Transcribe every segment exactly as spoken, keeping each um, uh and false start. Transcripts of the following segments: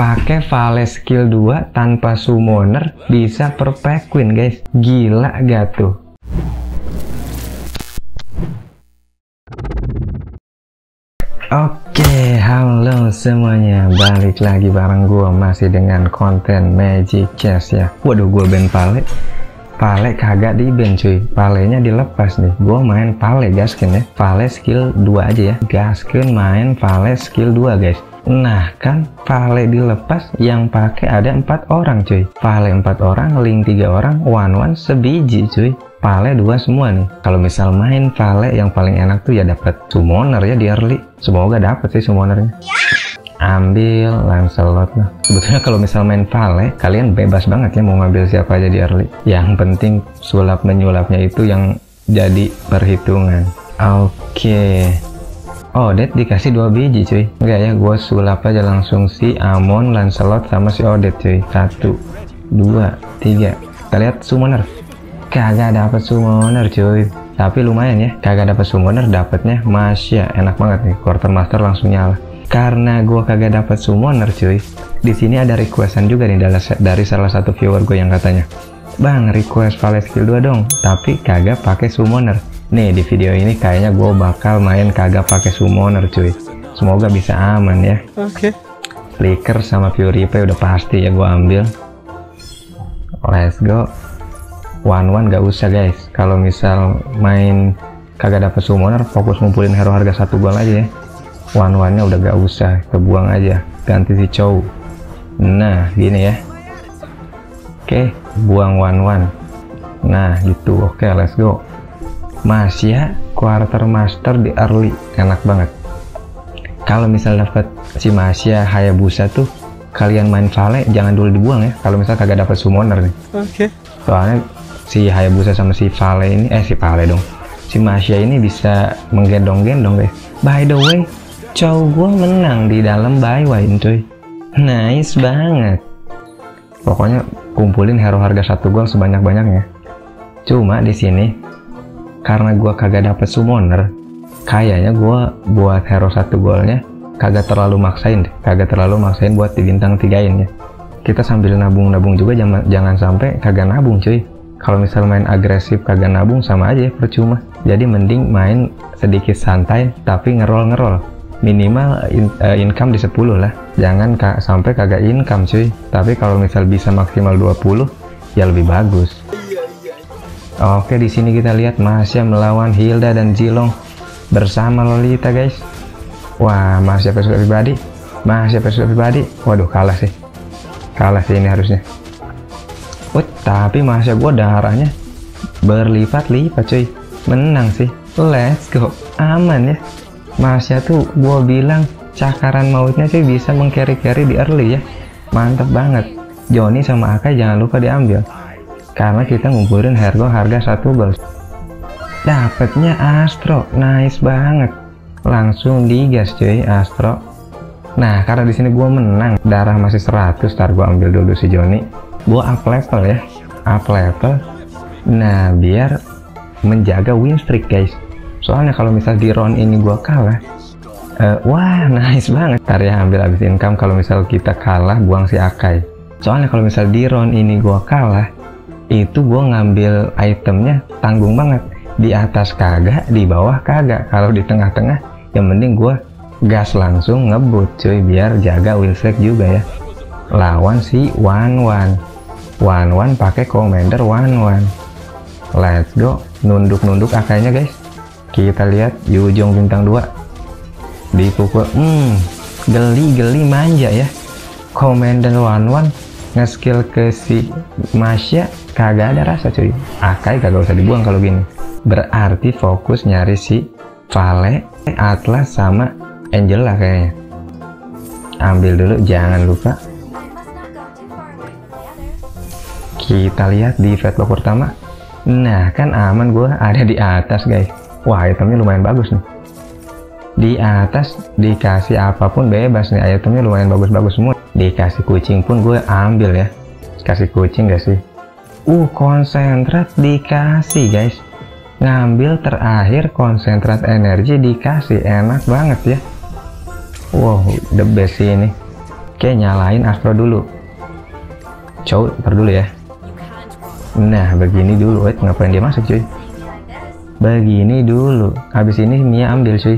pakai Vale skill dua tanpa summoner bisa perfect queen, guys. Gila gak tuh? Oke, okay, halo semuanya, balik lagi bareng gua masih dengan konten Magic Chess ya. Waduh, gua ban Vale. Vale kagak di ban cuy, Valenya dilepas nih. Gua main Vale gaskin ya, Vale skill dua aja ya, gaskin main Vale skill dua guys. Nah kan Vale dilepas yang pakai ada empat orang cuy, Vale empat orang, link tiga orang, one one sebiji cuy. Vale dua semua nih. Kalau misal main Vale yang paling enak tuh ya dapat summoner ya di early. Semoga dapat sih summonernya. Ambil Lancelot lah. Sebetulnya kalau misal main Vale kalian bebas banget ya mau ngambil siapa aja di early. Yang penting sulap menyulapnya itu yang jadi perhitungan. Oke. Odet dikasih dua biji cuy. Enggak ya, gue sulap aja langsung si Amon, Lancelot sama si Odet cuy. Satu, dua, tiga. Kita lihat summoner. Kagak dapat summoner cuy, tapi lumayan ya, kagak dapat summoner, dapatnya Masya, enak banget nih, quartermaster langsung nyala. Karena gua kagak dapat summoner cuy, di sini ada requestan juga nih dari salah satu viewer gue yang katanya, bang request Vale skill dua dong, tapi kagak pakai summoner. Nih di video ini kayaknya gue bakal main kagak pakai summoner cuy, semoga bisa aman ya. Oke. Okay. Flicker sama Fury P udah pasti ya gua ambil. Let's go. One one gak usah guys, kalau misal main kagak dapet summoner fokus ngumpulin hero harga satu gol aja ya. One one nya udah gak usah, kebuang aja, ganti si Chow. Nah gini ya, oke buang one one. Nah gitu, oke let's go. Masya quartermaster di early enak banget. Kalau misal dapet si Masya Hayabusa tuh kalian main Vale jangan dulu dibuang ya, kalau misal kagak dapet summoner nih. Oke. Okay. Soalnya si Hayabusa sama si Vale ini, eh si Vale dong, si Masya ini bisa menggendong-gendong guys. By the way, Chow gue menang di dalam buy-win cuy, nice banget. Pokoknya kumpulin hero harga satu gol sebanyak-banyaknya. Cuma di sini karena gue kagak dapet summoner, kayaknya gue buat hero satu golnya kagak terlalu maksain deh, kagak terlalu maksain buat di bintang tigain ya. Kita sambil nabung-nabung juga, jangan, jangan sampai kagak nabung cuy. Kalau misal main agresif kagak nabung sama aja ya, percuma. Jadi mending main sedikit santai tapi ngerol-ngerol. Minimal in, uh, income di sepuluh lah. Jangan ka, sampai kagak income cuy. Tapi kalau misal bisa maksimal dua puluh ya lebih bagus. Oke, di sini kita lihat Masya melawan Hilda dan Zilong bersama Lolita guys. Wah, Masya pasukan pribadi. Masya pasukan pribadi. Waduh, kalah sih. Kalah sih ini harusnya. Wih, tapi Masya gue darahnya berlipat-lipat cuy. Menang sih. Let's go. Aman ya. Masya tuh gue bilang cakaran mautnya cuy bisa meng-carry-carry di early ya. Mantap banget. Johnny sama Aka jangan lupa diambil. Karena kita ngumpulin harga harga satu gol. Dapatnya Astro. Nice banget. Langsung digas cuy Astro. Nah, karena di sini gue menang, darah masih seratus, ntar gue ambil dulu si Johnny. Gue up level ya, up level. Nah, biar menjaga win streak guys. Soalnya kalau misal di round ini gue kalah, uh, wah nice banget. Ntar ya ambil habis income kalau misal kita kalah, buang si Akai. Soalnya kalau misal di round ini gue kalah, itu gue ngambil itemnya tanggung banget. Di atas kagak, di bawah kagak. Kalau di tengah-tengah, yang mending gue gas langsung ngebut cuy biar jaga win streak juga ya. Lawan si One One, One One pakai commander One One. Let's go, nunduk-nunduk akainya guys. Kita lihat Yujong bintang dua dipukul, hmm geli-geli manja ya. Commander One One nge-skill ke si Masya kagak ada rasa cuy. Akai kagak usah dibuang kalau gini. Berarti fokus nyari si Vale, Atlas sama Angel lah kayaknya. Ambil dulu jangan lupa. Kita lihat di deadlock pertama. Nah kan aman, gue ada di atas guys. Wah itemnya lumayan bagus nih. Di atas dikasih apapun bebas nih, itemnya lumayan bagus-bagus semua. Dikasih kucing pun gue ambil ya. Kasih kucing gak sih? Uh konsentrat dikasih guys. Ngambil terakhir konsentrat energi dikasih, enak banget ya. Wow, the best sih ini. Oke, nyalain Astro dulu. Coba ntar dulu ya. Nah, begini dulu. Wait, ngapain dia masuk cuy? Begini dulu. Habis ini Mia ambil cuy.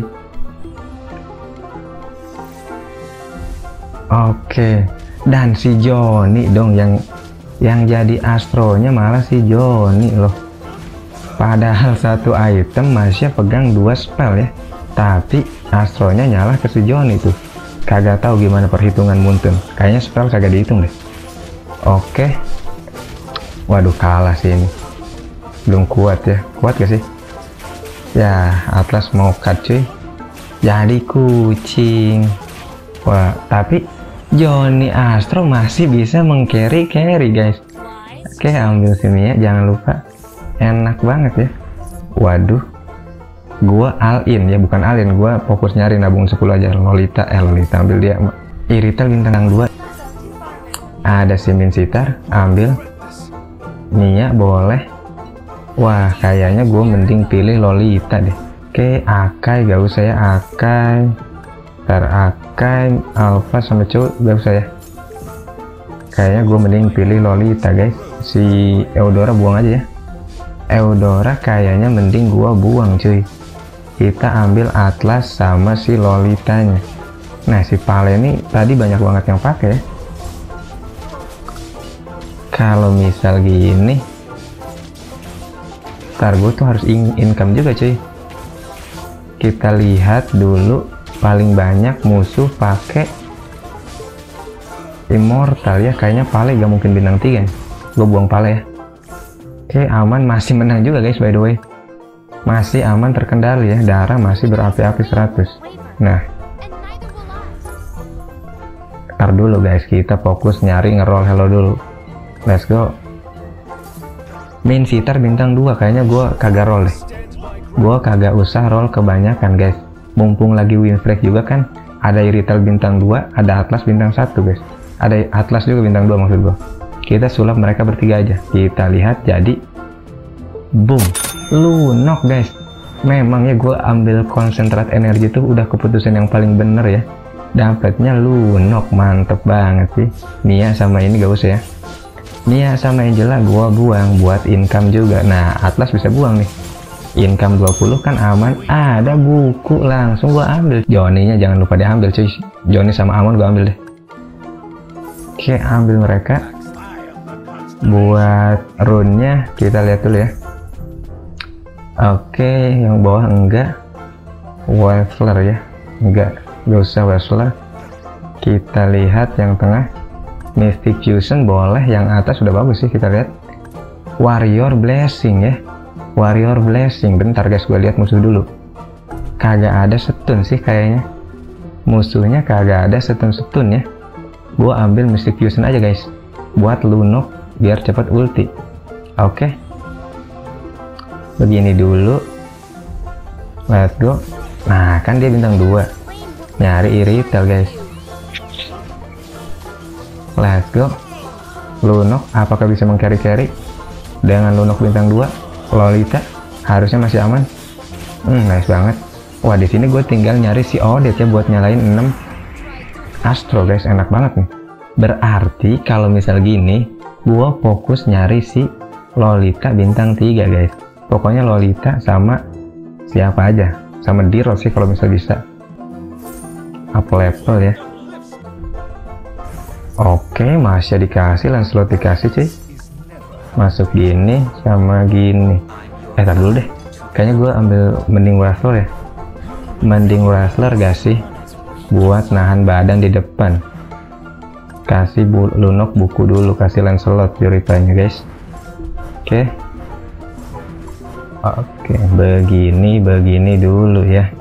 Oke, dan si Johnny dong yang yang jadi Astronya, malah si Johnny loh. Padahal satu item masih pegang dua spell ya, tapi Astronya nyalah ke si Johnny tuh. Kagak tahu gimana perhitungan Muntun, kayaknya spell kagak dihitung deh. Oke, waduh kalah sih ini, belum kuat ya. Kuat gak sih ya? Atlas mau cut cuy, jadi kucing. Wah, tapi Johnny Astro masih bisa meng-carry-carry guys. Oke, ambil sini ya, jangan lupa. Enak banget ya. Waduh, gua all-in ya, bukan all-in, gua fokus nyari nabung sepuluh aja. Lolita, eh Lolita ambil dia. Irital bintang dua. Ada Simin Sitar, ambil Mia boleh. Wah, kayaknya gua mending pilih Lolita deh. Oke, Akai gak usah ya, Akai. Ntar Akai, Alpha sama Cuk gak usah ya. Kayaknya gue mending pilih Lolita guys. Si Eudora buang aja ya. Eudora kayaknya mending gue buang cuy. Kita ambil Atlas sama si Lolitanya. Nah, si Pale ini tadi banyak banget yang pakai ya. Kalau misal gini, ntar gue tuh harus in income juga cuy. Kita lihat dulu paling banyak musuh pakai Immortal ya. Kayaknya Pale gak mungkin bintang tiga. Gue buang Pale ya. Oke, aman, masih menang juga guys by the way. Masih aman, terkendali ya. Darah masih berapi-api seratus. Nah, ntar dulu guys, kita fokus nyari ngeroll hello dulu. Let's go. Main sitar bintang dua. Kayaknya gue kagak roll deh. Gue kagak usah roll kebanyakan guys. Mumpung lagi win streak juga kan. Ada Irital bintang dua, ada Atlas bintang satu guys. Ada Atlas juga bintang dua maksud gua. Kita sulap mereka bertiga aja. Kita lihat jadi boom, Lunox guys. Memangnya gua ambil konsentrat energi tuh udah keputusan yang paling bener ya. Dapatnya Lunox, mantep banget sih. Mia sama ini gak usah ya. Mia sama Angela gua buang buat income juga. Nah, Atlas bisa buang nih. Income dua puluh kan aman. Ada buku, langsung gua ambil. Johnny-nya jangan lupa diambil cuy. Johnny sama Amon gua ambil deh. Oke, ambil mereka. Buat rune-nya kita lihat dulu ya. Oke, yang bawah enggak. Wafler ya. Enggak, gak usah Wafler. Kita lihat yang tengah. Mystic Fusion boleh, yang atas sudah bagus sih, kita lihat. Warrior Blessing ya. Warrior Blessing, bentar guys gue lihat musuh dulu. Kagak ada setun sih kayaknya. Musuhnya kagak ada setun-setun ya. Gue ambil Mystic Fusion aja guys, buat Lunox biar cepat ulti. Oke, okay. Begini dulu. Let's go. Nah, kan dia bintang dua. Nyari Irital guys. Let's go. Lunox apakah bisa meng-carry-carry dengan Lunox bintang dua? Lolita harusnya masih aman. Hmm, nice banget. Wah, di sini gue tinggal nyari si Odet ya buat nyalain enam Astro guys. Enak banget nih. Berarti kalau misal gini, gue fokus nyari si Lolita bintang tiga guys. Pokoknya Lolita sama siapa aja, sama Diro sih kalau misal bisa. Up level ya. Oke, masih dikasih Lancelot, dikasih cuy. Masuk gini sama gini. Eh, tar dulu deh. Kayaknya gue ambil mending Wrestler ya. Mending Wrestler gak sih? Buat nahan badan di depan. Kasih bu Lunox buku dulu. Kasih Lancelot ceritanya guys. Oke okay. Oke okay. Begini, begini dulu ya.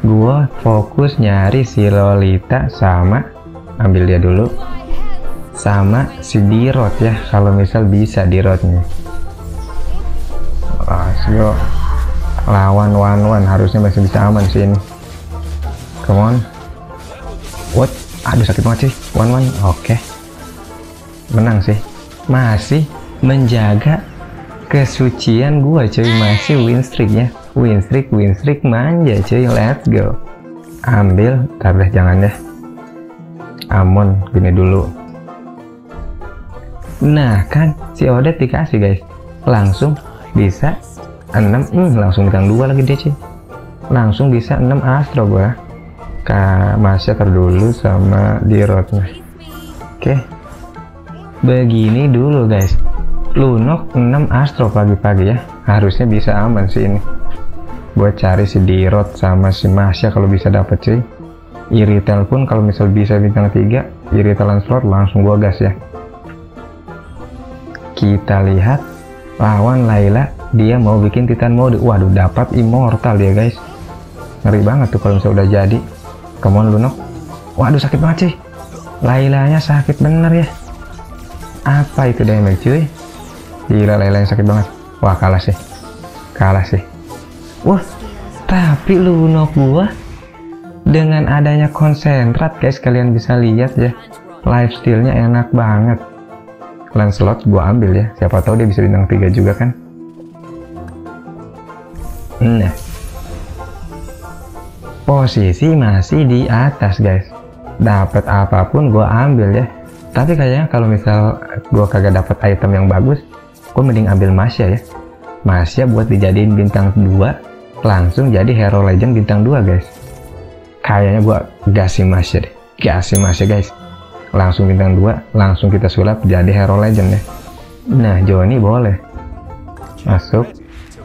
Gue fokus nyari si Lolita sama, ambil dia dulu, sama si Dirot ya, kalau misal bisa Dirotnya. Let's go. Lawan one one harusnya masih bisa aman sih ini. Come on. What? Aduh, sakit banget sih. One one. Oke. Okay. Menang sih. Masih menjaga kesucian gua cuy. Masih win streaknya. Win streak, win streak manja cuy. Let's go. Ambil. Tar deh, jangan deh. Amon gini dulu. Nah kan si Odet dikasih guys, langsung bisa enam, hmm, langsung kang dua lagi D C, langsung bisa enam Astro gua, Kak Masya terdulu sama di roadnya. Oke, begini dulu guys. Lunox enam Astro pagi-pagi ya, harusnya bisa aman sih ini. Buat cari si Dirot sama si Masya kalau bisa dapet sih. Iritel pun kalau misal bisa bintang tiga, Iritelan slot langsung gua gas ya. Kita lihat lawan Layla, dia mau bikin Titan mode. Waduh, dapat immortal ya guys. Ngeri banget tuh kalau misal udah jadi. Come on Lunox. Waduh, sakit banget sih. Laylanya sakit bener ya. Apa itu damage cuy? Gila, Layla yang sakit banget. Wah, kalah sih. Kalah sih. Wah, tapi Lunox gua dengan adanya konsentrat guys, kalian bisa lihat ya, lifesteal-nya enak banget. Lancelot gua ambil ya, siapa tahu dia bisa bintang tiga juga kan. Nah, posisi masih di atas guys, dapat apapun gua ambil ya. Tapi kayaknya kalau misal gua kagak dapat item yang bagus, gua mending ambil Masya ya. Masya buat dijadiin bintang dua, langsung jadi hero legend bintang dua guys. Kayaknya gua gasin Masya deh, gasin Masya guys, langsung bintang dua, langsung kita sulap jadi hero legend ya. Nah Joni boleh masuk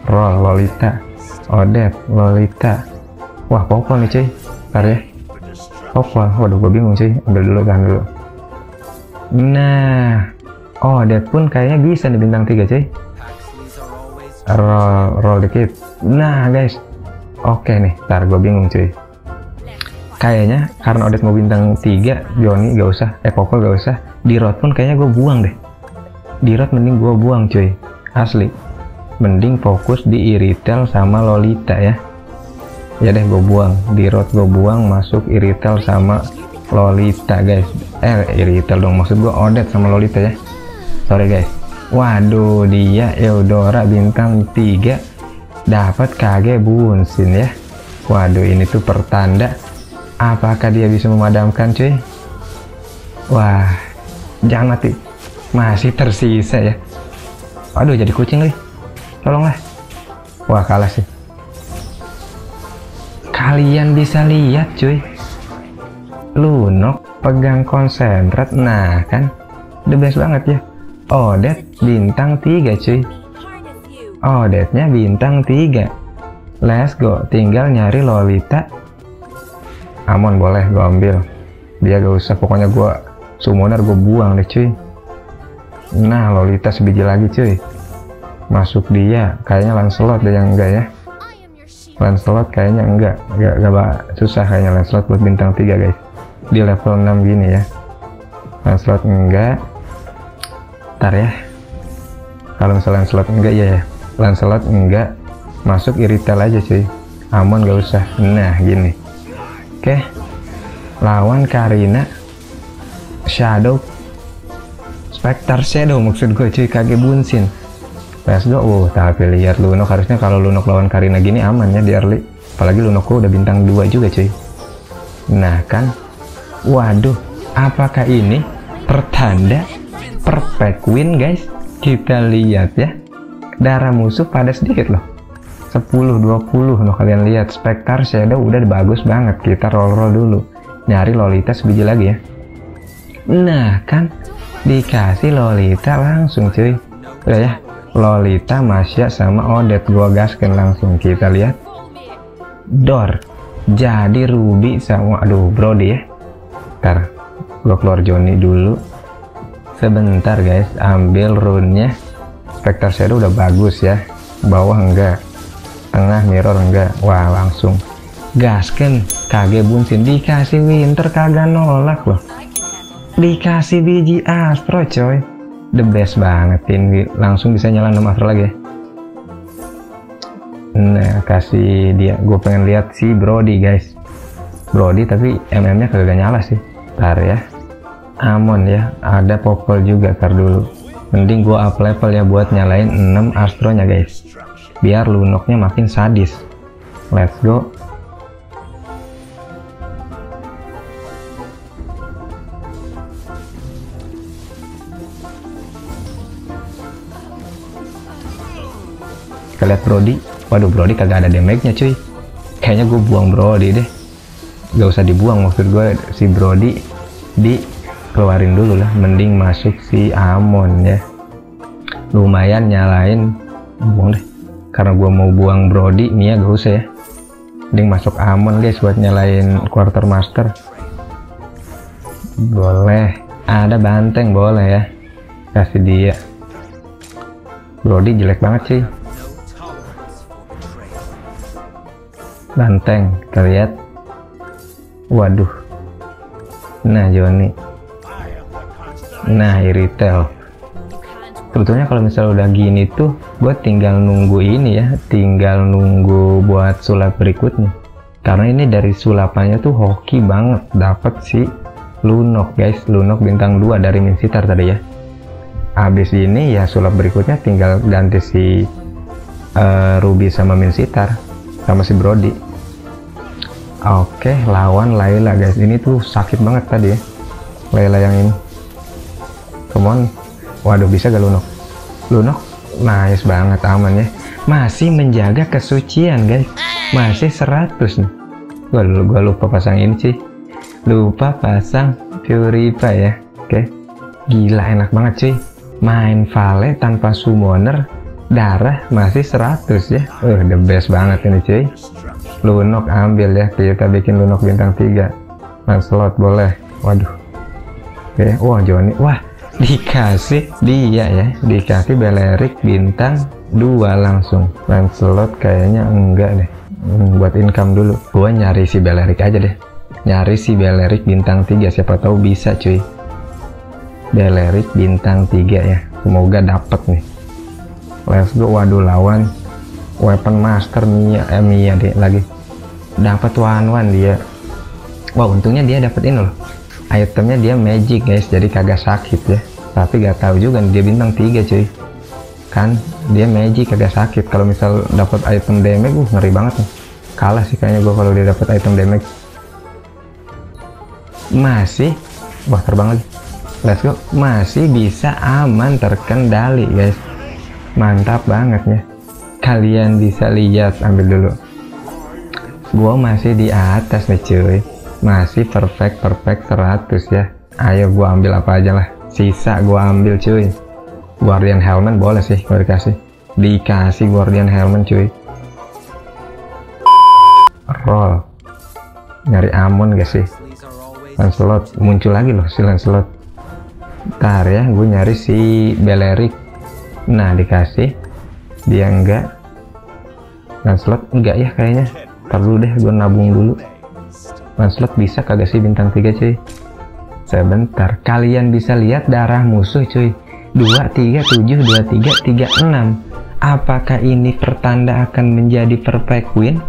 roll Lolita, Odet Lolita. Wah popol nih cuy, ntar ya popol. Waduh gua bingung cuy, ambil dulu kan dulu. Nah Odet pun kayaknya bisa nih bintang tiga cuy. Roll, roll dikit. Nah guys, oke nih, ntar gue bingung cuy. Kayaknya karena Odet mau bintang tiga, Joni gak usah, eh Popol gak usah. Dirot pun kayaknya gue buang deh. Dirot mending gue buang cuy, asli. Mending fokus di Iritel sama Lolita ya. Ya deh gue buang, Dirot gue buang, masuk Iritel sama Lolita guys. Eh Iritel dong, maksud gue Odet sama Lolita ya. Sorry guys. Waduh, dia Eudora bintang tiga dapat Kage Bunsin ya. Waduh, ini tuh pertanda apakah dia bisa memadamkan cuy. Wah, jangan mati, masih tersisa ya. Aduh, jadi kucing nih, tolonglah. Wah, kalah sih. Kalian bisa lihat cuy, Lunox pegang konsentrat. Nah kan, the best banget ya. Odet bintang tiga cuy, Odetnya bintang tiga. Let's go, tinggal nyari Lolita. Amon boleh gue ambil, dia gak usah, pokoknya gue summoner gue buang deh cuy. Nah Lolita sebiji lagi cuy, masuk dia. Kayaknya Lancelot deh yang enggak ya. Lancelot kayaknya enggak, gak, gak susah kayaknya Lancelot buat bintang tiga guys, di level enam gini ya. Lancelot enggak, ya kalau misalnya Lancelot enggak ya, ya Lancelot enggak, masuk Iritel aja cuy. Amon gak usah. Nah gini. Oke, lawan Karina Shadow Spectre Shadow maksud gue cuy, Kage Bunsin. Let's go. Wow, tapi lihat Lunox, harusnya kalau Lunox lawan Karina gini aman ya di early, apalagi Lunox udah bintang dua juga cuy. Nah kan, waduh, apakah ini pertanda perfect win guys? Kita lihat ya, darah musuh pada sedikit loh, sepuluh dua puluh loh. Kalian lihat Spectre Shadow udah bagus banget. Kita roll-roll dulu, nyari Lolita sebiji lagi ya. Nah kan, dikasih Lolita langsung cuy. Udah ya, Lolita, Masya sama Odet gua gaskan langsung. Kita lihat Dor jadi Ruby sama, aduh Brody ya. Ntar gua keluar Johnny dulu sebentar guys, ambil rune-nya. Spectre Shadow udah bagus ya, bawah enggak, tengah mirror enggak. Wah langsung gasken Kage Bunsin, dikasih winter kagak nolak loh, dikasih biji Astro coy, the best banget ini. Langsung bisa nyala enam Astro lagi ya. Nah kasih dia, gue pengen lihat si Brody guys, Brody tapi mm-nya kagak nyala sih. Ntar ya Amon ya, ada Popol juga, tar dulu. Mending gua up level ya buat nyalain enam Astronya guys, biar Lunoxnya makin sadis. Let's go. kita lihat Brody. Waduh, Brody kagak ada damage-nya cuy. Kayaknya gue buang Brody deh. Gak usah dibuang, maksud gue si Brody dikeluarin dulu lah, mending masuk si Amon ya. Lumayan nyalain, buang deh. Karena gue mau buang Brody, Mia gak usah ya. Mending masuk Amon guys buat nyalain Quartermaster. Boleh, ada banteng boleh ya, kasih dia. Brody jelek banget sih. Banteng, kita lihat. Waduh, nah Johnny, nah Iritel. Sebetulnya kalau misal udah gini tuh, gue tinggal nunggu ini ya, tinggal nunggu buat sulap berikutnya. Karena ini dari sulapannya tuh hoki banget, dapat si Lunox guys, Lunox bintang dua dari Minsitar tadi ya. Habis ini ya sulap berikutnya tinggal ganti si uh, Ruby sama Minsitar sama si Brody. Oke, lawan Layla guys, ini tuh sakit banget tadi ya Layla yang ini. Come on. Waduh, bisa gak Lunox? Lunox nice banget, aman ya, masih menjaga kesucian guys, masih seratus nih. Gua, gua lupa pasang ini sih, lupa pasang Purify ya. Oke, gila enak banget cuy main Vale tanpa summoner, darah masih seratus ya. Uh, the best banget ini cuy. Lunox ambil ya, kita bikin Lunox bintang tiga. Lancelot boleh. Waduh, oke. Wah, Johnny, wah dikasih dia ya, dikasih Beleric bintang dua langsung. Lancelot kayaknya enggak deh, hmm, buat income dulu. Gua nyari si Beleric aja deh, nyari si Beleric bintang tiga, siapa tahu bisa cuy. Beleric bintang tiga ya, semoga dapet nih. Let's go. Waduh, lawan weapon master Mia, eh Mia deh lagi, dapat one one dia. Wah, untungnya dia dapetin loh itemnya, dia magic guys, jadi kagak sakit ya. Tapi gak tahu juga dia bintang tiga cuy, kan dia magic kagak sakit. Kalau misal dapat item damage, uh ngeri banget nih. Kalah sih kayaknya gue kalau dia dapat item damage. Masih, wah terbang lagi. Let's go, masih bisa aman terkendali guys, mantap banget ya. Kalian bisa lihat, ambil dulu, gua masih di atas nih cuy, masih perfect perfect seratus ya. Ayo gua ambil apa aja lah, sisa gua ambil cuy. Guardian Helmet boleh sih, gua dikasih dikasih Guardian Helmet cuy. Roll, nyari Amon gak sih? Lancelot muncul lagi loh si Lancelot. Bentar ya, gue nyari si Beleric. Nah, dikasih dia enggak. Lancelot enggak ya kayaknya. Ntar dulu deh, gue nabung dulu. Lancelot bisa kagak sih bintang tiga cuy? Sebentar, kalian bisa lihat darah musuh cuy, dua, tiga, tujuh, dua, tiga, tiga, enam. Apakah ini pertanda akan menjadi perfect win?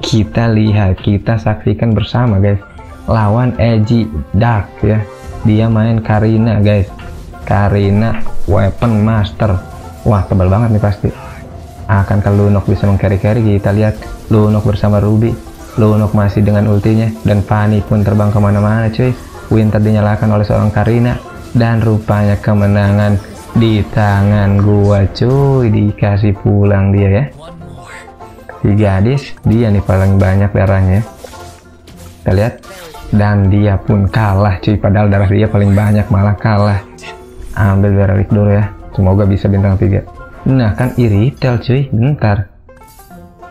Kita lihat, kita saksikan bersama guys. Lawan Edgy Dark ya, dia main Karina guys, Karina weapon master. Wah tebal banget nih pasti. Akan ke Lunox bisa meng-carry-carry, kita lihat. Lunox bersama Ruby, Lunox masih dengan ultinya, dan Fanny pun terbang kemana-mana cuy. Winter dinyalakan oleh seorang Karina, dan rupanya kemenangan di tangan gua cuy, dikasih pulang dia ya. Si gadis, dia nih paling banyak darahnya, kita lihat. Dan dia pun kalah cuy, padahal darah dia paling banyak, malah kalah. Ambil Beleric dulu ya, semoga bisa bintang tiga. Nah kan Iritel cuy, bentar.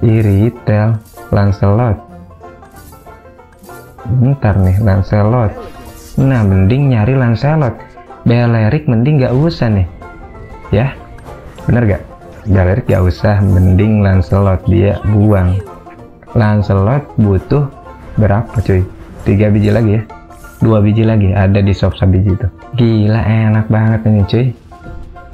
Iritel, Lancelot. Bentar nih, Lancelot. Nah, mending nyari Lancelot. Beleric mending gak usah nih, ya bener gak? Beleric gak usah, mending Lancelot dia buang. Lancelot butuh berapa cuy? Tiga biji lagi ya, dua biji lagi ada di shop sabiji itu. Gila enak banget ini cuy.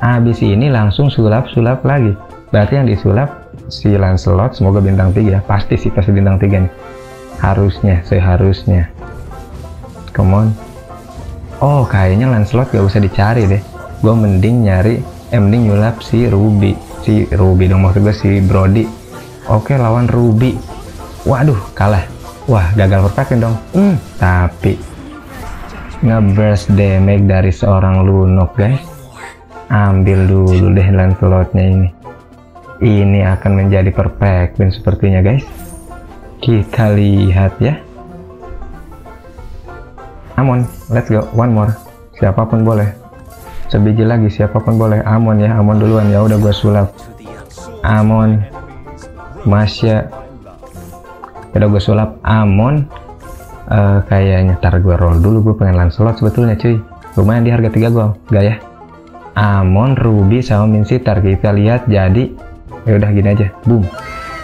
Habis ini langsung sulap-sulap lagi. Berarti yang disulap si Lancelot semoga bintang tiga, pasti sih pasti bintang tiga nih. Harusnya, seharusnya. Come on. Oh kayaknya Lancelot gak usah dicari deh. Gue mending nyari, eh, mending nyulap si Ruby, si Ruby dong maksud gue si Brody. Oke lawan Ruby. Waduh kalah. Wah gagal perfect dong. Hmm, tapi nge-burst damage dari seorang Lunox guys. Ambil dulu deh Lancelotnya ini. ini akan menjadi perfect win sepertinya, guys. Kita lihat ya. Amon, let's go, one more. Siapapun boleh, sebiji lagi, siapapun boleh. Amon ya, Amon duluan ya. Udah gue sulap Amon, Masya. Udah gue sulap Amon. uh, Kayaknya ntar gue roll dulu. Gue pengen Lancelot sebetulnya, cuy. Lumayan di harga tiga gol, gak ya? Amon, Ruby, sama Minsitar. Kita lihat jadi. Yaudah gini aja, boom.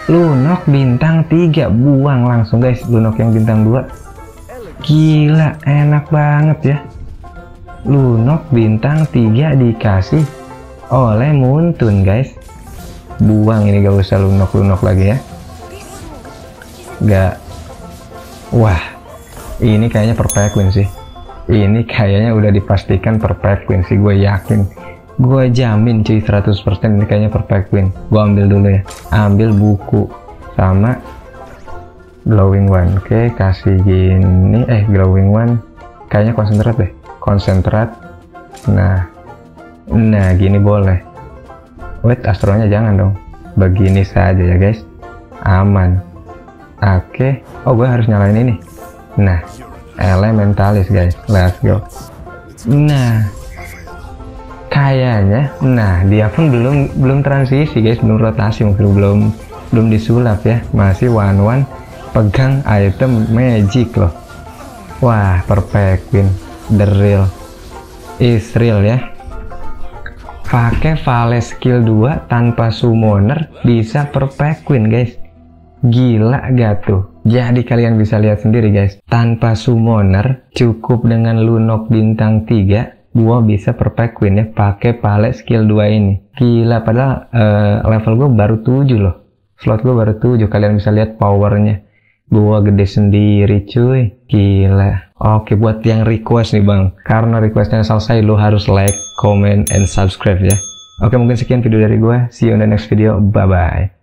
Lunox bintang tiga, buang langsung guys. Lunox yang bintang dua. Gila, enak banget ya. Lunox bintang tiga dikasih oleh Muntun guys. Buang ini, gak usah Lunox-Lunox lagi ya. Gak. Wah, ini kayaknya perfect win sih. Ini kayaknya udah dipastikan perfect win sih, gue yakin. Gue jamin cuy seratus persen ini kayaknya perfect win. Gue ambil dulu ya. Ambil buku sama glowing one. Oke, kasih gini. Eh, glowing one kayaknya konsentrat deh. Konsentrat. Nah. Nah, gini boleh. Wait, astronya jangan dong. Begini saja ya, guys. Aman. Oke, oh gue harus nyalain ini. Nah, elementalis guys, let's go. Nah, kayaknya, nah dia pun belum belum transisi guys, belum rotasi, mungkin belum belum disulap ya, masih one one, pegang item magic loh. Wah, perfect win, the real is real ya. Pakai Vale skill dua tanpa summoner bisa perfect win guys. Gila gak tuh? Jadi kalian bisa lihat sendiri guys, tanpa summoner cukup dengan Lunox bintang tiga gua bisa perfect win ya pakai Vale skill dua ini. Gila, padahal uh, level gue baru tujuh loh, slot gue baru tujuh. Kalian bisa lihat powernya gua gede sendiri cuy, gila. Oke, buat yang request nih bang, karena requestnya selesai lu harus like, comment, and subscribe ya. Oke, mungkin sekian video dari gua. See you on the next video, bye bye.